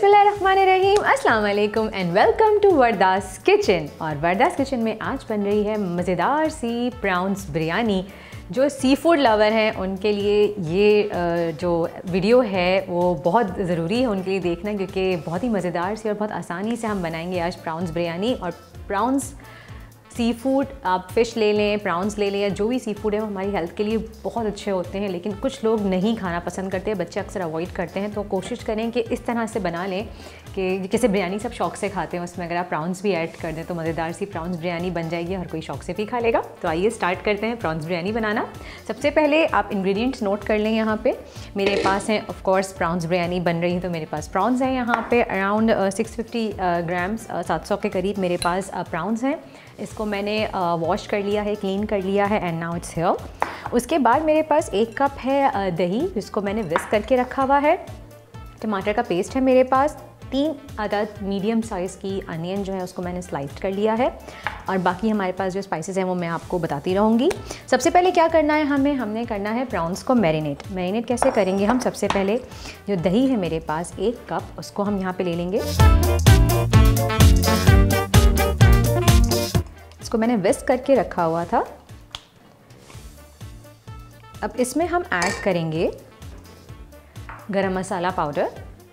बिस्मिल्लाहिर्रहमानिर्रहीम, अस्सलाम वालेकुम एंड वेलकम टू वर्दास किचन। और वर्दास किचन में आज बन रही है मज़ेदार सी प्रॉन्स बिरयानी। जो सी फूड लवर हैं उनके लिए ये जो वीडियो है वो बहुत ज़रूरी है उनके लिए देखना, क्योंकि बहुत ही मज़ेदार सी और बहुत आसानी से हम बनाएंगे आज प्रॉन्स बिरयानी। और प्रॉन्स सी फूड, आप फ़िश ले लें, प्राउन्स ले लें, या जो भी सी फूड है वो हमारी हेल्थ के लिए बहुत अच्छे होते हैं, लेकिन कुछ लोग नहीं खाना पसंद करते हैं, बच्चे अक्सर अवॉइड करते हैं। तो कोशिश करें कि इस तरह से बना लें कि जैसे बिरयानी सब शौक से खाते हैं, उसमें अगर आप प्राउन्स भी ऐड कर दें तो मज़ेदार सी प्राउन्स बिरयानी बन जाएगी, हर कोई शौक से भी खा लेगा। तो आइए स्टार्ट करते हैं प्राउन्स बिरयानी बनाना। सबसे पहले आप इन्ग्रीडियंट्स नोट कर लें। यहाँ पर मेरे पास हैं, ऑफकोर्स प्राउन्स बिरयानी बन रही है तो मेरे पास प्रॉन्स हैं। यहाँ पर अराउंड 650 ग्राम्स, 700 के करीब मेरे पास प्राउन्स हैं। इसको मैंने वॉश कर लिया है, क्लीन कर लिया है, एंड नाउ इट्स हियर। उसके बाद मेरे पास 1 कप है दही, जिसको मैंने विस्क करके रखा हुआ है। टमाटर का पेस्ट है मेरे पास, 3 अदद मीडियम साइज़ की अनियन जो है उसको मैंने स्लाइस कर लिया है। और बाकी हमारे पास जो स्पाइसेस हैं वो मैं आपको बताती रहूँगी। सबसे पहले क्या करना है हमें, हमने करना है प्रॉन्स को मैरिनेट। कैसे करेंगे हम? सबसे पहले जो दही है मेरे पास 1 कप, उसको हम यहाँ पर ले लेंगे। इसको मैंने विस्क करके रखा हुआ था। अब इसमें हम ऐड करेंगे गरम मसाला पाउडर।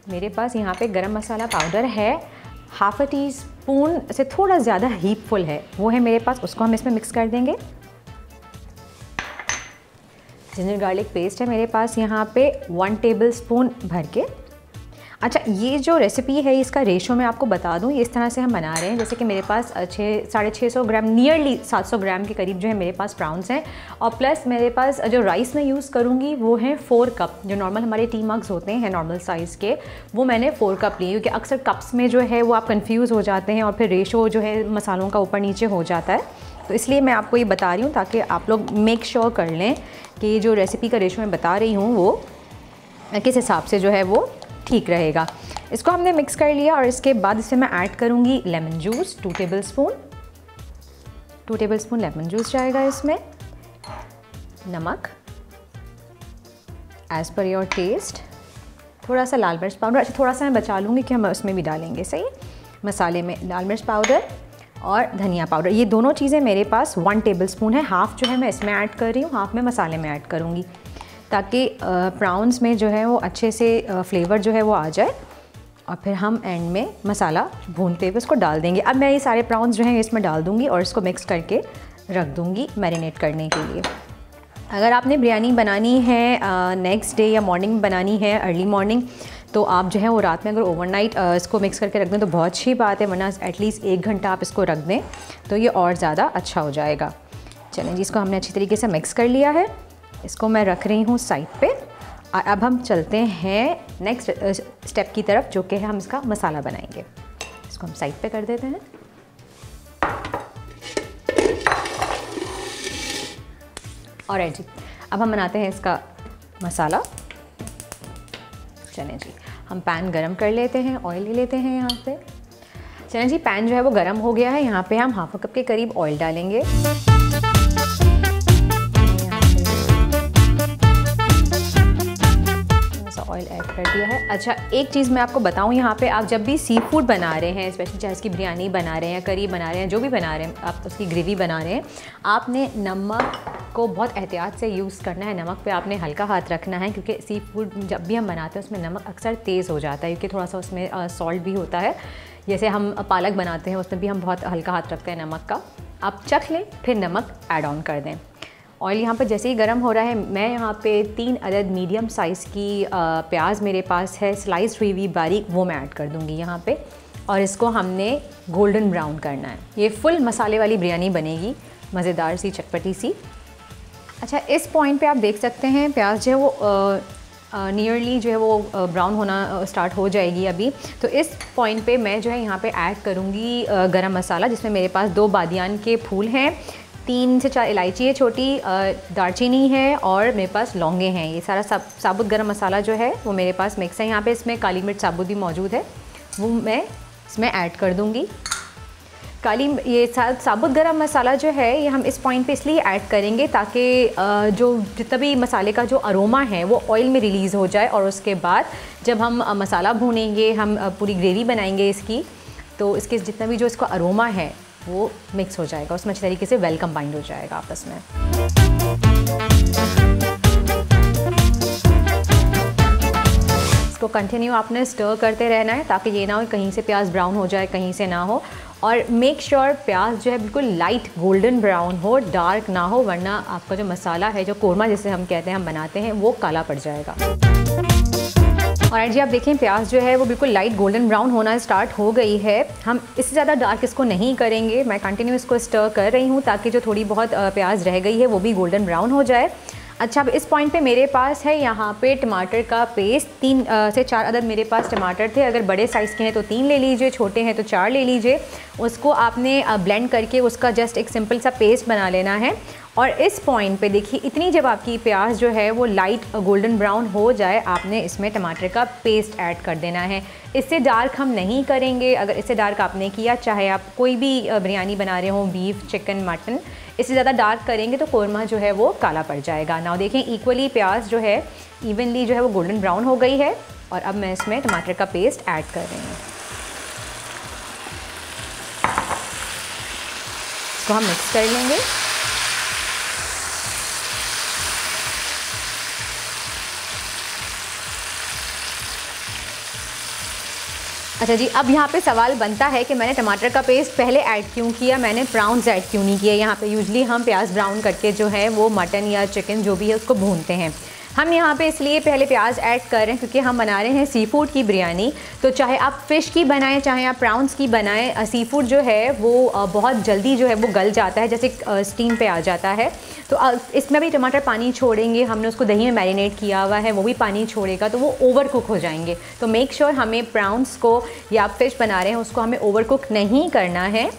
मेरे पास यहाँ पे गरम मसाला पाउडर है, 1/2 टीस्पून से थोड़ा ज़्यादा हीपफुल है वो है मेरे पास। उसको हम इसमें मिक्स कर देंगे। जिंजर गार्लिक पेस्ट है मेरे पास यहाँ पे 1 टेबल स्पून भर के। अच्छा, ये जो रेसिपी है इसका रेशो मैं आपको बता दूं, ये इस तरह से हम बना रहे हैं। जैसे कि मेरे पास 650 ग्राम, नियरली 700 ग्राम के करीब जो है मेरे पास प्राउन्स हैं। और प्लस मेरे पास जो राइस मैं यूज़ करूँगी वो हैं 4 कप, जो नॉर्मल हमारे टी मग्स होते हैं नॉर्मल साइज़ के, वो मैंने 4 कप लिए, क्योंकि अक्सर कप्स में जो है वो आप कन्फ्यूज़ हो जाते हैं और फिर रेशो जो है मसालों का ऊपर नीचे हो जाता है। तो इसलिए मैं आपको ये बता रही हूँ ताकि आप लोग मेक श्योर कर लें कि ये जो रेसिपी का रेशो मैं बता रही हूँ वो किस हिसाब से जो है वो ठीक रहेगा। इसको हमने मिक्स कर लिया और इसके बाद इसे मैं ऐड करूँगी lemon juice, 2 table spoon. 2 table spoon lemon juice जाएगा इसमें। नमक एज़ पर योर टेस्ट, थोड़ा सा लाल मिर्च पाउडर। अच्छा, थोड़ा सा मैं बचा लूँगी कि हम उसमें भी डालेंगे, सही मसाले में लाल मिर्च पाउडर और धनिया पाउडर। ये दोनों चीज़ें मेरे पास 1 टेबल स्पून है, हाफ़ जो है मैं इसमें ऐड कर रही हूँ, हाफ़ मैं मसाले में ऐड करूँगी, ताकि प्राउन्स में जो है वो अच्छे से फ्लेवर जो है वो आ जाए। और फिर हम एंड में मसाला भूनते हुए इसको डाल देंगे। अब मैं ये सारे प्राउन्स जो हैं इसमें डाल दूँगी और इसको मिक्स करके रख दूँगी मैरिनेट करने के लिए। अगर आपने बिरयानी बनानी है नेक्स्ट डे या मॉर्निंग बनानी है, अर्ली मॉर्निंग, तो आप जो है वो रात में अगर ओवरनाइट इसको मिक्स करके रख दें तो बहुत अच्छी बात है, वरना एटलीस्ट 1 घंटा आप इसको रख दें तो ये और ज़्यादा अच्छा हो जाएगा। चलें जी, इसको हमने अच्छी तरीके से मिक्स कर लिया है। इसको मैं रख रही हूँ साइड पे। अब हम चलते हैं नेक्स्ट स्टेप की तरफ, जो कि है हम इसका मसाला बनाएंगे। इसको हम साइड पे कर देते हैं। ऑलराइट जी, अब हम बनाते हैं इसका मसाला। चलें जी, हम पैन गरम कर लेते हैं, ऑयल ले लेते हैं यहाँ पे। चलें जी, पैन जो है वो गरम हो गया है। यहाँ पे हम 1/2 कप के करीब ऑयल डालेंगे। ऑयल ऐड कर दिया है। अच्छा, एक चीज़ मैं आपको बताऊं, यहाँ पे आप जब भी सी फूड बना रहे हैं, स्पेशली चाहे इसकी बिरयानी बना रहे हैं, करी बना रहे हैं, जो भी बना रहे हैं आप, उसकी ग्रेवी बना रहे हैं, आपने नमक को बहुत एहतियात से यूज़ करना है। नमक पे आपने हल्का हाथ रखना है, क्योंकि सी फूड जब भी हम बनाते हैं उसमें नमक अक्सर तेज़ हो जाता है, क्योंकि थोड़ा सा उसमें सॉल्ट भी होता है। जैसे हम पालक बनाते हैं उसमें भी हम बहुत हल्का हाथ रखते हैं नमक का। आप चख लें, फिर नमक ऐड ऑन कर दें। ऑयल यहाँ पर जैसे ही गर्म हो रहा है, मैं यहाँ पे 3 अदद मीडियम साइज़ की प्याज मेरे पास है, स्लाइस हुई हुई बारीक, वो मैं ऐड कर दूँगी यहाँ पे। और इसको हमने गोल्डन ब्राउन करना है। ये फुल मसाले वाली बिरयानी बनेगी, मज़ेदार सी, चटपटी सी। अच्छा, इस पॉइंट पे आप देख सकते हैं प्याज जो है वो नियरली जो है वो ब्राउन होना स्टार्ट हो जाएगी अभी। तो इस पॉइंट पे मैं जो है यहाँ पर ऐड करूँगी गरम मसाला, जिसमें मेरे पास 2 बादियान के फूल हैं, 3 से 4 इलायची है छोटी, दालचीनी है, और मेरे पास लौंगे हैं। ये सारा साबुत गरम मसाला जो है वो मेरे पास मिक्स है यहाँ पे। इसमें काली मिर्च साबुत भी मौजूद है, वो मैं इसमें ऐड कर दूँगी। काली ये साबुत गरम मसाला जो है ये हम इस पॉइंट पे इसलिए ऐड करेंगे ताकि जो जितना भी मसाले का जो अरोमा है वो ऑयल में रिलीज़ हो जाए। और उसके बाद जब हम मसाला भूनेंगे, हम पूरी ग्रेवी बनाएंगे इसकी, तो इसके जितना भी जो इसका अरोमा है वो मिक्स हो जाएगा उसमें, अच्छी तरीके से वेल कंबाइंड हो जाएगा आपस में। इसको कंटिन्यू आपने स्टर करते रहना है ताकि ये ना हो कहीं से प्याज ब्राउन हो जाए, कहीं से ना हो। और मेक श्योर प्याज जो है बिल्कुल लाइट गोल्डन ब्राउन हो, डार्क ना हो, वरना आपका जो मसाला है, जो कोरमा जिसे हम कहते हैं, हम बनाते हैं, वो काला पड़ जाएगा। और जी आप देखें प्याज जो है वो बिल्कुल लाइट गोल्डन ब्राउन होना स्टार्ट हो गई है। हम इससे ज़्यादा डार्क इसको नहीं करेंगे। मैं कंटिन्यू इसको स्टर कर रही हूँ ताकि जो थोड़ी बहुत प्याज रह गई है वो भी गोल्डन ब्राउन हो जाए। अच्छा, अब इस पॉइंट पे मेरे पास है यहाँ पे टमाटर का पेस्ट। 3 से 4 अदद मेरे पास टमाटर थे। अगर बड़े साइज़ के हैं तो 3 ले लीजिए, छोटे हैं तो 4 ले लीजिए। उसको आपने ब्लेंड करके उसका जस्ट एक सिंपल सा पेस्ट बना लेना है। और इस पॉइंट पे देखिए, इतनी जब आपकी प्याज जो है वो लाइट गोल्डन ब्राउन हो जाए, आपने इसमें टमाटर का पेस्ट ऐड कर देना है। इससे डार्क हम नहीं करेंगे। अगर इससे डार्क आपने किया, चाहे आप कोई भी बिरयानी बना रहे हों, बीफ, चिकन, मटन, इससे ज़्यादा डार्क करेंगे तो कोरमा जो है वो काला पड़ जाएगा। नाउ देखें इक्वली प्याज जो है इवनली जो है वो गोल्डन ब्राउन हो गई है। और अब मैं इसमें टमाटर का पेस्ट ऐड कर रही हूँ। इसको हम मिक्स कर लेंगे। अच्छा जी, अब यहाँ पे सवाल बनता है कि मैंने टमाटर का पेस्ट पहले ऐड क्यों किया, मैंने प्राउन्स ऐड क्यों नहीं किया। यहाँ पे यूजली हम प्याज ब्राउन करके जो है वो मटन या चिकन जो भी है उसको भूनते हैं। हम यहाँ पे इसलिए पहले प्याज ऐड कर रहे हैं क्योंकि हम बना रहे हैं सी फूड की बिरयानी। तो चाहे आप फ़िश की बनाएं, चाहे आप प्राउन्स की बनाएं, सी फूड जो है वो बहुत जल्दी जो है वो गल जाता है, जैसे स्टीम पे आ जाता है। तो इसमें भी टमाटर पानी छोड़ेंगे। हमने उसको दही में मैरिनेट किया हुआ है, वो भी पानी छोड़ेगा तो वो ओवर कुक हो जाएंगे। तो मेक श्योर हमें प्राउन्स को या आप फिश बना रहे हैं उसको हमें ओवर कुक नहीं करना है।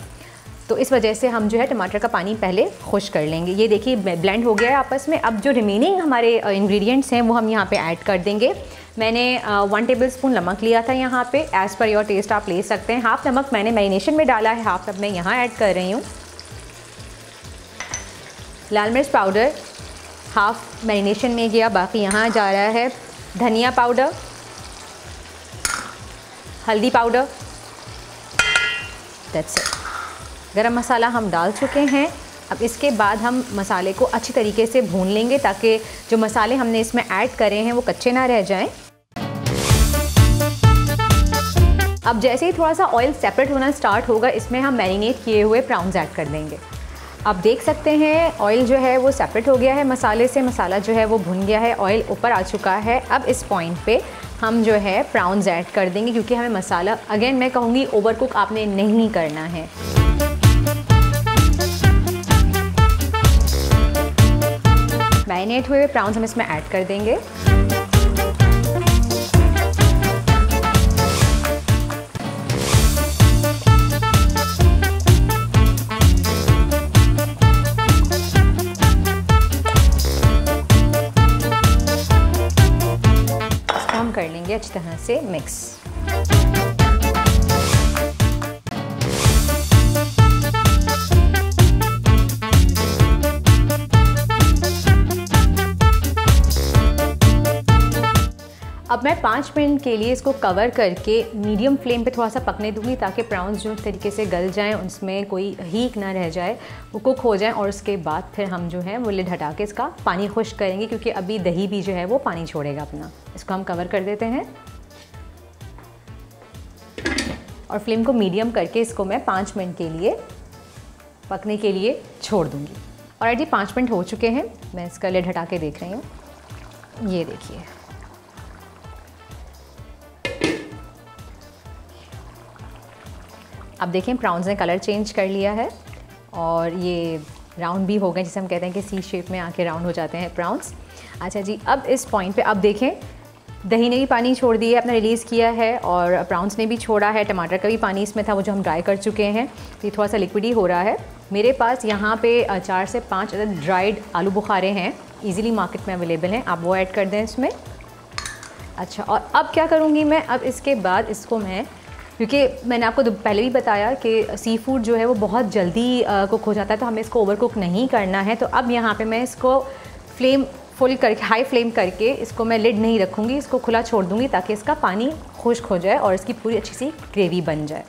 तो इस वजह से हम जो है टमाटर का पानी पहले खुश कर लेंगे। ये देखिए ब्लेंड हो गया है आपस में। अब जो रिमेनिंग हमारे इंग्रेडिएंट्स हैं वो हम यहाँ पे ऐड कर देंगे। मैंने 1 टेबलस्पून नमक लिया था यहाँ पे, एज़ पर योर टेस्ट आप ले सकते हैं। हाफ नमक मैंने मैरिनेशन में डाला है, हाफ अब मैं यहाँ ऐड कर रही हूँ। लाल मिर्च पाउडर हाफ मैरिनेशन में गया, बाकी यहाँ जा रहा है। धनिया पाउडर, हल्दी पाउडर, दैट्स इट। गरम मसाला हम डाल चुके हैं। अब इसके बाद हम मसाले को अच्छी तरीके से भून लेंगे ताकि जो मसाले हमने इसमें ऐड करे हैं वो कच्चे ना रह जाएं। अब जैसे ही थोड़ा सा ऑयल सेपरेट होना स्टार्ट होगा, इसमें हम मैरिनेट किए हुए प्राउन्स ऐड कर देंगे। आप देख सकते हैं ऑयल जो है वो सेपरेट हो गया है मसाले से, मसाला जो है वो भुन गया है, ऑयल ऊपर आ चुका है। अब इस पॉइंट पे हम जो है प्राउन्स ऐड कर देंगे क्योंकि हमें मसाला, अगेन मैं कहूँगी, ओवर कुक आपने नहीं करना है। मैरिनेट हुए प्राउन्स हम इसमें ऐड कर देंगे। इसको हम कर लेंगे अच्छी तरह से मिक्स। अब मैं 5 मिनट के लिए इसको कवर करके मीडियम फ्लेम पे थोड़ा सा पकने दूंगी ताकि प्राउन्स जो तरीके से गल जाएं, उसमें कोई हीक ना रह जाए, वो कुक हो जाएं। और उसके बाद फिर हम जो है वो लिड हटा के इसका पानी खुश करेंगे क्योंकि अभी दही भी जो है वो पानी छोड़ेगा अपना। इसको हम कवर कर देते हैं और फ्लेम को मीडियम करके इसको मैं 5 मिनट के लिए पकने के लिए छोड़ दूँगी। और जी 5 मिनट हो चुके हैं, मैं इसका लिड हटा के देख रही हूँ। ये देखिए आप देखें प्राउन्स ने कलर चेंज कर लिया है और ये राउंड भी हो गए, जिसे हम कहते हैं कि सी शेप में आके राउंड हो जाते हैं प्राउन्स। अच्छा जी, अब इस पॉइंट पे आप देखें दही ने भी पानी छोड़ दिया, अपना रिलीज़ किया है, और प्राउन्स ने भी छोड़ा है, टमाटर का भी पानी इसमें था वो जो हम ड्राई कर चुके हैं, तो ये थोड़ा सा लिक्विडी हो रहा है। मेरे पास यहाँ पर 4 से 5 अदद ड्राइड आलू बुखारे हैं, ईज़िली मार्केट में अवेलेबल हैं, आप वो ऐड कर दें इसमें। अच्छा, और अब क्या करूँगी मैं, अब इसके बाद इसको मैं क्योंकि मैंने आपको पहले भी बताया कि सी फूड जो है वो बहुत जल्दी कुक हो जाता है, तो हमें इसको ओवर कुक नहीं करना है। तो अब यहाँ पे मैं इसको फ्लेम फुल करके, हाई फ्लेम करके इसको मैं लिड नहीं रखूँगी, इसको खुला छोड़ दूँगी ताकि इसका पानी खुश्क हो जाए और इसकी पूरी अच्छी सी ग्रेवी बन जाए।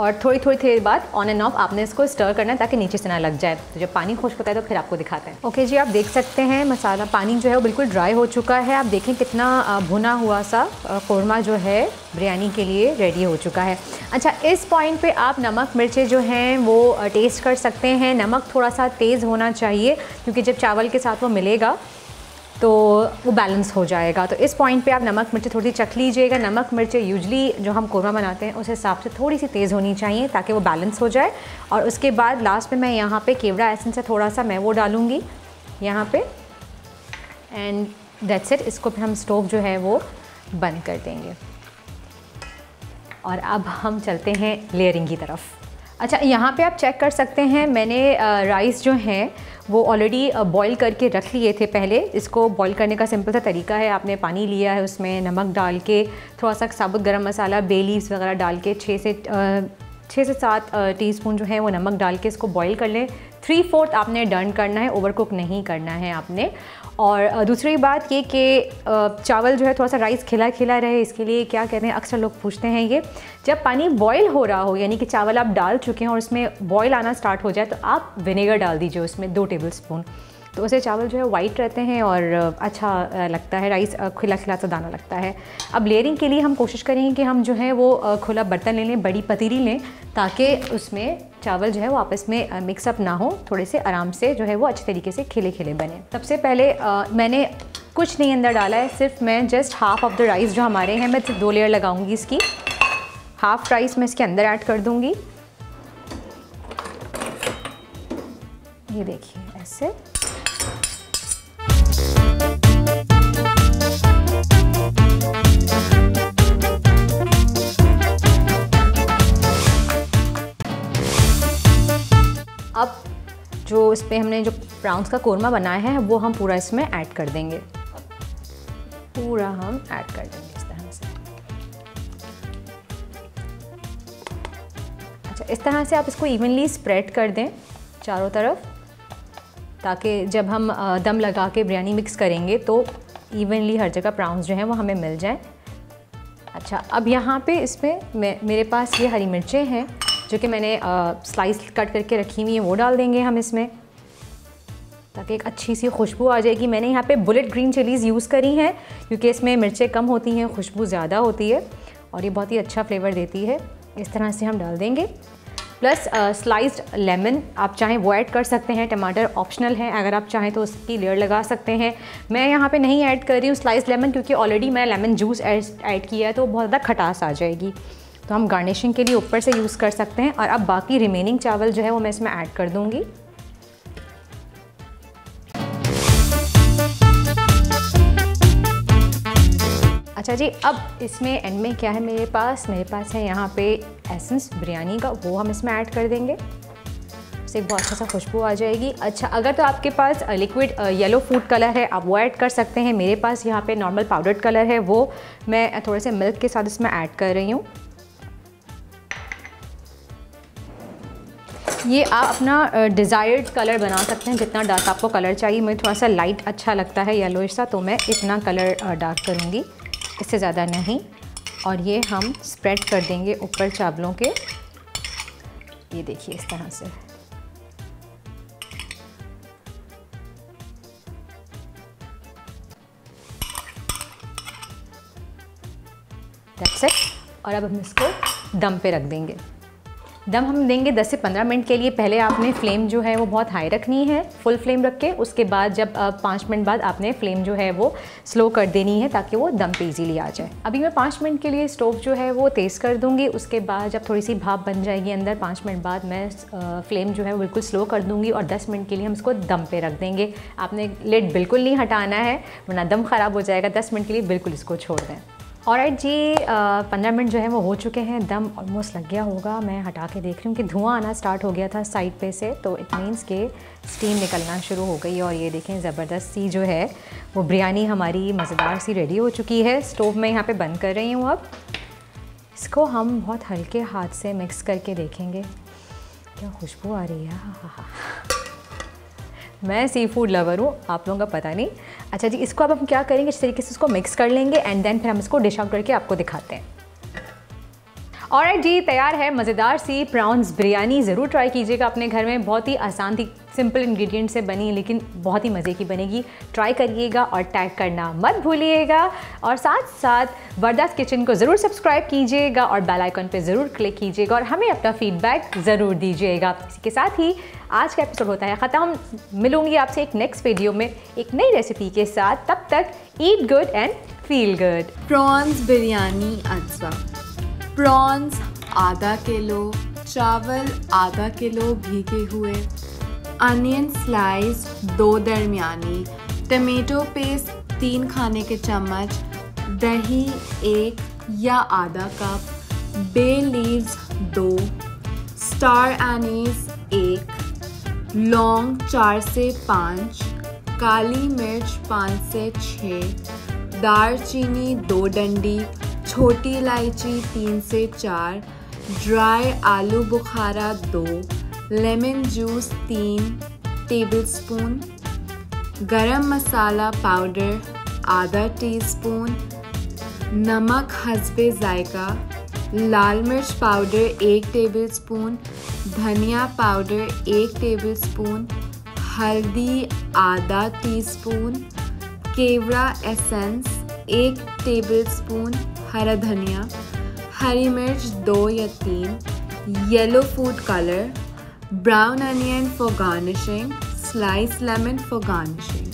और थोड़ी थोड़ी देर बाद ऑन एंड ऑफ आपने इसको स्टर करना है ताकि नीचे से ना लग जाए। तो जब पानी खुश्क होता है तो फिर आपको दिखाते हैं। ओके जी, आप देख सकते हैं मसाला पानी जो है वो बिल्कुल ड्राई हो चुका है। आप देखें कितना भुना हुआ सा कोरमा जो है बिरयानी के लिए रेडी हो चुका है। अच्छा, इस पॉइंट पे आप नमक मिर्चें जो हैं वो टेस्ट कर सकते हैं। नमक थोड़ा सा तेज़ होना चाहिए क्योंकि जब चावल के साथ वो मिलेगा तो वो बैलेंस हो जाएगा। तो इस पॉइंट पे आप नमक मिर्ची थोड़ी चख लीजिएगा। नमक मिर्ची यूजली जो हम कोरमा बनाते हैं उस हिसाब से थोड़ी सी तेज़ होनी चाहिए ताकि वो बैलेंस हो जाए। और उसके बाद लास्ट में मैं यहाँ पे केवड़ा एसेंस है थोड़ा सा, मैं वो डालूँगी यहाँ पे, एंड दैट्स इट। इसको फिर हम स्टोव जो है वो बंद कर देंगे और अब हम चलते हैं लेयरिंग की तरफ। अच्छा, यहाँ पे आप चेक कर सकते हैं मैंने राइस जो हैं वो ऑलरेडी बॉईल करके रख लिए थे पहले। इसको बॉईल करने का सिंपल सा तरीका है, आपने पानी लिया है, उसमें नमक डाल के, थोड़ा सा साबुत गरम मसाला, बे लीव्स वगैरह डाल के 6 से 7 टीस्पून जो है वो नमक डाल के इसको बॉईल कर लें। 3/4 आपने डन करना है, ओवर कुक नहीं करना है आपने। और दूसरी बात ये कि चावल जो है थोड़ा सा राइस खिला खिला रहे, इसके लिए क्या कहते हैं, अक्सर लोग पूछते हैं ये, जब पानी बॉयल हो रहा हो यानी कि चावल आप डाल चुके हैं और उसमें बॉयल आना स्टार्ट हो जाए तो आप विनेगर डाल दीजिए उसमें 2 टेबलस्पून, तो उससे चावल जो है वाइट रहते हैं और अच्छा लगता है, राइस खिला खिला सा दाना लगता है। अब लेयरिंग के लिए हम कोशिश करेंगे कि हम जो है वो खुला बर्तन ले लें, बड़ी पतीली लें ताकि उसमें चावल जो है वो आपस में मिक्सअप ना हो, थोड़े से आराम से जो है वो अच्छे तरीके से खिले खिले बने। सबसे पहले मैंने कुछ नहीं अंदर डाला है, सिर्फ मैं just half of the rice जो हमारे हैं, मैं सिर्फ 2 लेयर लगाऊँगी इसकी। हाफ राइस मैं इसके अंदर ऐड कर दूँगी, ये देखिए ऐसे। अब जो इस पर हमने जो प्राउंस का कोरमा बनाया है वो हम पूरा इसमें ऐड कर देंगे, पूरा हम ऐड कर देंगे इस तरह से। अच्छा, इस तरह से आप इसको इवनली स्प्रेड कर दें चारों तरफ ताकि जब हम दम लगा के बिरयानी मिक्स करेंगे तो इवनली हर जगह प्राउंस जो हैं वो हमें मिल जाएं। अच्छा, अब यहाँ पे इसमें मेरे पास ये हरी मिर्चें हैं जो कि मैंने स्लाइस कट करके रखी हुई है, वो डाल देंगे हम इसमें ताकि एक अच्छी सी खुशबू आ जाएगी। मैंने यहाँ पे बुलेट ग्रीन चिलीज़ यूज़ करी हैं क्योंकि इसमें मिर्चें कम होती हैं, खुशबू ज़्यादा होती है और ये बहुत ही अच्छा फ्लेवर देती है। इस तरह से हम डाल देंगे, प्लस स्लाइस्ड लेमन आप चाहें वो ऐड कर सकते हैं। टमाटर ऑप्शनल है, अगर आप चाहें तो उसकी लेयर लगा सकते हैं। मैं यहाँ पे नहीं ऐड कर रही हूँ स्लाइस्ड लेमन क्योंकि ऑलरेडी मैं लेमन जूस ऐड किया है तो बहुत ज़्यादा खटास आ जाएगी, तो हम गार्निशिंग के लिए ऊपर से यूज़ कर सकते हैं। और अब बाकी रिमेनिंग चावल जो है वो मैं इसमें ऐड कर दूँगी। अच्छा जी, अब इसमें एंड में क्या है मेरे पास, है यहाँ पे एसेंस बिरयानी का, वो हम इसमें ऐड कर देंगे, उससे एक बहुत अच्छा सा खुशबू आ जाएगी। अच्छा, अगर तो आपके पास लिक्विड येलो फूड कलर है आप वो ऐड कर सकते हैं। मेरे पास यहाँ पे नॉर्मल पाउडर्ड कलर है, वो मैं थोड़े से मिल्क के साथ इसमें ऐड कर रही हूँ। ये आप अपना डिज़ायर्ड कलर बना सकते हैं, जितना डार्क आपको कलर चाहिए। मुझे थोड़ा सा लाइट अच्छा लगता है येलोइश सा, तो मैं इतना कलर डार्क करूँगी, इससे ज़्यादा नहीं। और ये हम स्प्रेड कर देंगे ऊपर चावलों के, ये देखिए इस तरह से। That's it. और अब हम इसको दम पे रख देंगे। दम हम देंगे 10 से 15 मिनट के लिए। पहले आपने फ्लेम जो है वो बहुत हाई रखनी है, फुल फ्लेम रख के, उसके बाद जब 5 मिनट बाद आपने फ्लेम जो है वो स्लो कर देनी है ताकि वो दम पे इजीली आ जाए। अभी मैं 5 मिनट के लिए स्टोव जो है वो तेज़ कर दूंगी। उसके बाद जब थोड़ी सी भाप बन जाएगी अंदर, 5 मिनट बाद मैं फ्लेम जो है वो बिल्कुल स्लो कर दूँगी और 10 मिनट के लिए हम इसको दम पे रख देंगे। आपने लिड बिल्कुल नहीं हटाना है वरना दम ख़राब हो जाएगा। 10 मिनट के लिए बिल्कुल इसको छोड़ दें। ऑलराइट जी, 15 मिनट जो है वो हो चुके हैं, दम ऑलमोस्ट लग गया होगा। मैं हटा के देख रही हूँ कि धुआं आना स्टार्ट हो गया था साइड पे से, तो इट मीन्स के स्टीम निकलना शुरू हो गई और ये देखें ज़बरदस्त सी जो है वो बिरयानी हमारी मज़ेदार सी रेडी हो चुकी है। स्टोव में यहाँ पे बंद कर रही हूँ। अब इसको हम बहुत हल्के हाथ से मिक्स करके देखेंगे। क्या खुशबू आ रही है। मैं सी फूड लवर हूँ, आप लोगों का पता नहीं। अच्छा जी, इसको अब हम क्या करेंगे, इस तरीके से इसको मिक्स कर लेंगे एंड देन फिर हम इसको डिश आउट करके आपको दिखाते हैं। ऑलराइट जी, तैयार है मज़ेदार सी प्रॉन्स बिरयानी। ज़रूर ट्राई कीजिएगा अपने घर में। बहुत ही आसान थी, सिंपल इंग्रेडिएंट से बनी लेकिन बहुत ही मज़े की बनेगी। ट्राई करिएगा और टैग करना मत भूलिएगा। और साथ साथ वरदास किचन को ज़रूर सब्सक्राइब कीजिएगा और बेल आइकन पे ज़रूर क्लिक कीजिएगा और हमें अपना फीडबैक ज़रूर दीजिएगा। इसी के साथ ही आज का एपिसोड होता है ख़त्म। मिलूंगी आपसे एक नेक्स्ट वीडियो में एक नई रेसिपी के साथ। तब तक eat good and feel good. Prawns biryani. अच्छा, प्रॉन्स आधा किलो, चावल आधा किलो भीगे हुए, अनियन स्लाइस 2 दरमियानी, टमेटो पेस्ट 3 खाने के चम्मच, दही 1 या आधा cup, bay leaves 2, star anise 1, लौंग 4 से 5, काली मिर्च 5 से 6, दालचीनी 2 डंडी, छोटी इलायची 3 से 4, ड्राई आलू बुखारा 2, लेमन जूस 3 टेबलस्पून, गरम मसाला पाउडर आधा टीस्पून, नमक हस्बे जायका, लाल मिर्च पाउडर 1 टेबलस्पून, धनिया पाउडर 1 टेबलस्पून, हल्दी आधा टीस्पून, केवड़ा एसेंस 1 टेबलस्पून, हरा धनिया, हरी मिर्च 2 या 3, yellow food colour, brown onion for garnishing, sliced lemon for garnishing.